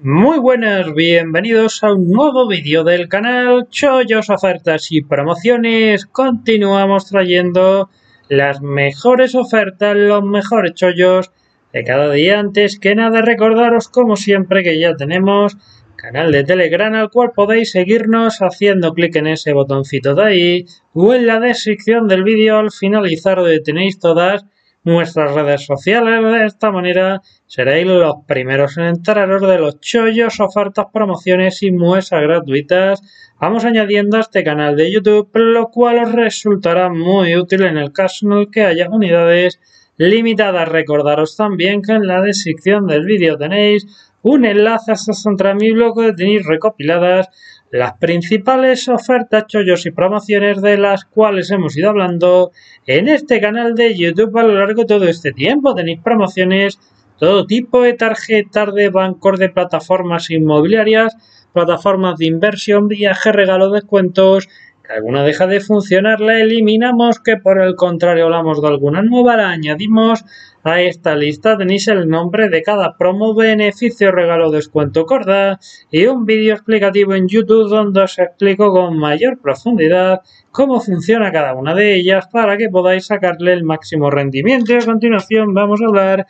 Muy buenas, bienvenidos a un nuevo vídeo del canal Chollos, Ofertas y Promociones. Continuamos trayendo las mejores ofertas, los mejores chollos de cada día. Antes que nada, recordaros como siempre que ya tenemos canal de Telegram al cual podéis seguirnos haciendo clic en ese botoncito de ahí o en la descripción del vídeo al finalizar, donde tenéis todas nuestras redes sociales. De esta manera seréis los primeros en enteraros de los chollos, ofertas, promociones y muestras gratuitas. Vamos añadiendo a este canal de YouTube, lo cual os resultará muy útil en el caso en el que haya unidades limitadas. Recordaros también que en la descripción del vídeo tenéis un enlace a mi blog donde tenéis recopiladas las principales ofertas, chollos y promociones de las cuales hemos ido hablando en este canal de YouTube a lo largo de todo este tiempo. Tenéis promociones, todo tipo de tarjetas de bancos, de plataformas inmobiliarias, plataformas de inversión, viajes, regalos, descuentos. Que alguna deja de funcionar, la eliminamos, que por el contrario hablamos de alguna nueva, la añadimos a esta lista. Tenéis el nombre de cada promo, beneficio, regalo, descuento, corda y un vídeo explicativo en YouTube donde os explico con mayor profundidad cómo funciona cada una de ellas para que podáis sacarle el máximo rendimiento. Y a continuación vamos a hablar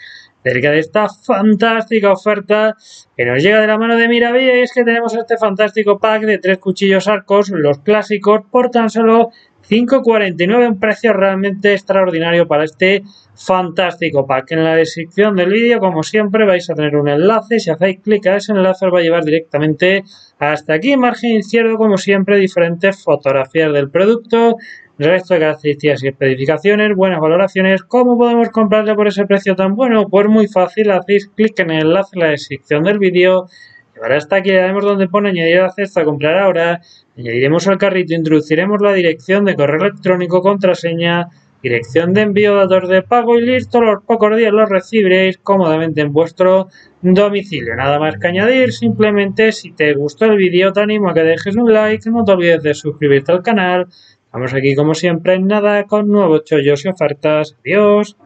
acerca de esta fantástica oferta que nos llega de la mano de Miravia, y es que tenemos este fantástico pack de 3 cuchillos arcos, los clásicos, por tan solo 5,49, un precio realmente extraordinario para este fantástico pack. En la descripción del vídeo, como siempre, vais a tener un enlace. Si hacéis clic a ese enlace, os va a llevar directamente hasta aquí. Margen izquierdo, como siempre, diferentes fotografías del producto, resto de características y especificaciones, buenas valoraciones. ¿Cómo podemos comprarle por ese precio tan bueno? Pues muy fácil, hacéis clic en el enlace en la descripción del vídeo, llevará hasta aquí, le daremos donde pone añadir a la cesta, comprar ahora, añadiremos al carrito, introduciremos la dirección de correo electrónico, contraseña, dirección de envío, datos de pago y listo. Los pocos días los recibiréis cómodamente en vuestro domicilio. Nada más que añadir. Simplemente, si te gustó el vídeo, te animo a que dejes un like, no te olvides de suscribirte al canal. Vamos aquí como siempre en nada con nuevos chollos y ofertas. Adiós.